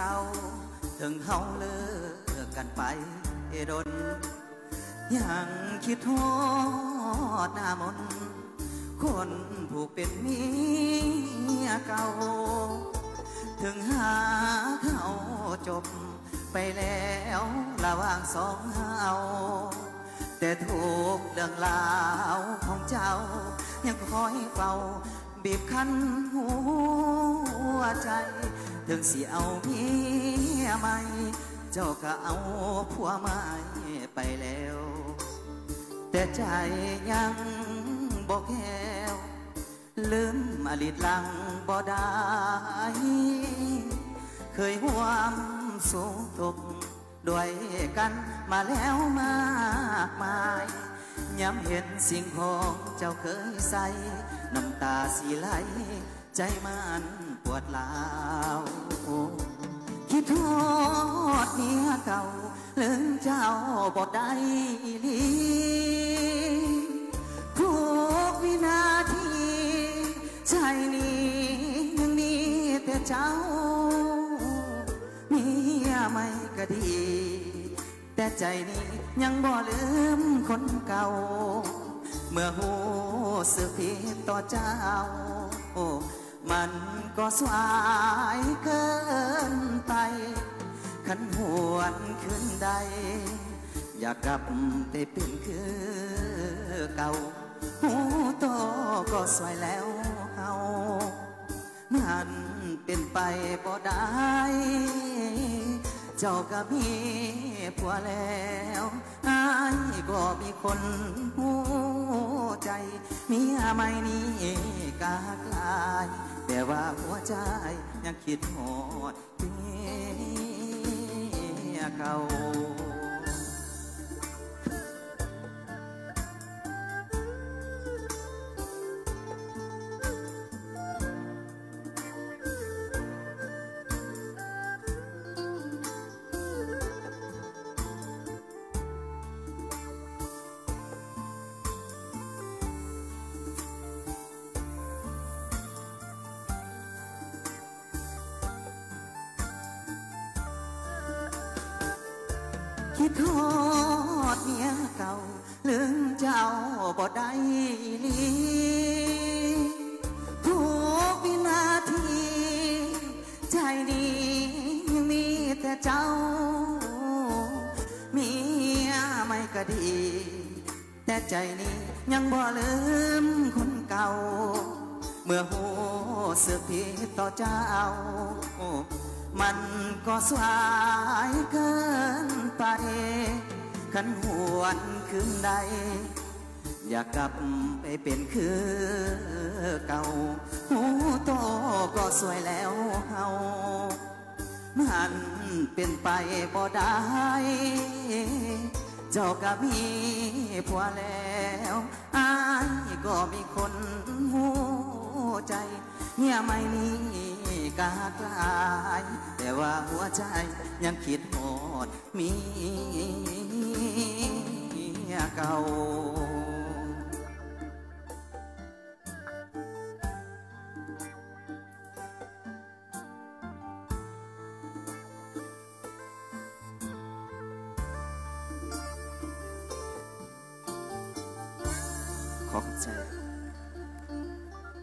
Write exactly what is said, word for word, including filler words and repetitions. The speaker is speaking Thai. เจ้าถึงเฮาเลิกกันไปดนยังคิดทอดหน้ามนคนผู้เป็นเมียเก่าถึงหาเขาจบไปแล้วระหว่างสองเฮาแต่ทุกเรื่องราวของเจ้ายังคอยเฝ้าบีบคั้นหัวใจถึงสิเอาเมียใหม่เจ้าก็เอาผัวใหม่ไปแล้วแต่ใจยังบอกแก้วลืมอดีตหลังบ่ได้เคยห่วมสุขทุกข์ด้วยกันมาแล้วมากมายย้ำเห็นสิ่งของเจ้าเคยใส่น้ำตาสีไหลใจมันปวดร้าวคิดทอดเมียเก่าเลิงเจ้าบ่ได้ลีทุกวินาทีใจนี้ยังมีแต่เจ้าเมียไม่ก็ดีแต่ใจนี้ยังบ่ลืมคนเก่าเมื่อหูสึกผิดต่อเจ้ามันก็สายเกินไปขันหวนคืนใดอยากกลับไปเป็นคือเก่าหูโตก็สวยแล้วเฮามันเป็นไปบ่ได้เจ้าก็มีผัวแล้วอ้ายก็มีคนหูใจเมียใหม่นี้กะกลายแต่ว่าหัวใจยังคิดหอดเมียเก่าคิดทอดเมียเก่าลืมเจ้าบ่ได้ลีทุกวินาทีใจนี้ยังมีแต่เจ้าเมียไม่ก็ดีแต่ใจนี้ยังบ่ลืมคนเก่าเมื่อหูสึกผิดต่อเจ้ามันก็สายเกินไปขันหวนคืนใดอยากกลับไปเป็นคือเก่าหูโตก็สวยแล้วเฮามันเป็นไปบ่ได้เจ้าก็มีผัวแล้วอ้ายก็มีคนหูใจเมียไม่นี้กะกลายแต่ว่าหัวใจยังคิดหอดเมียเก่าขอบใจ